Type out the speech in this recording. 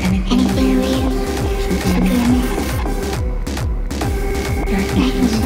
Anything weird should be a miss.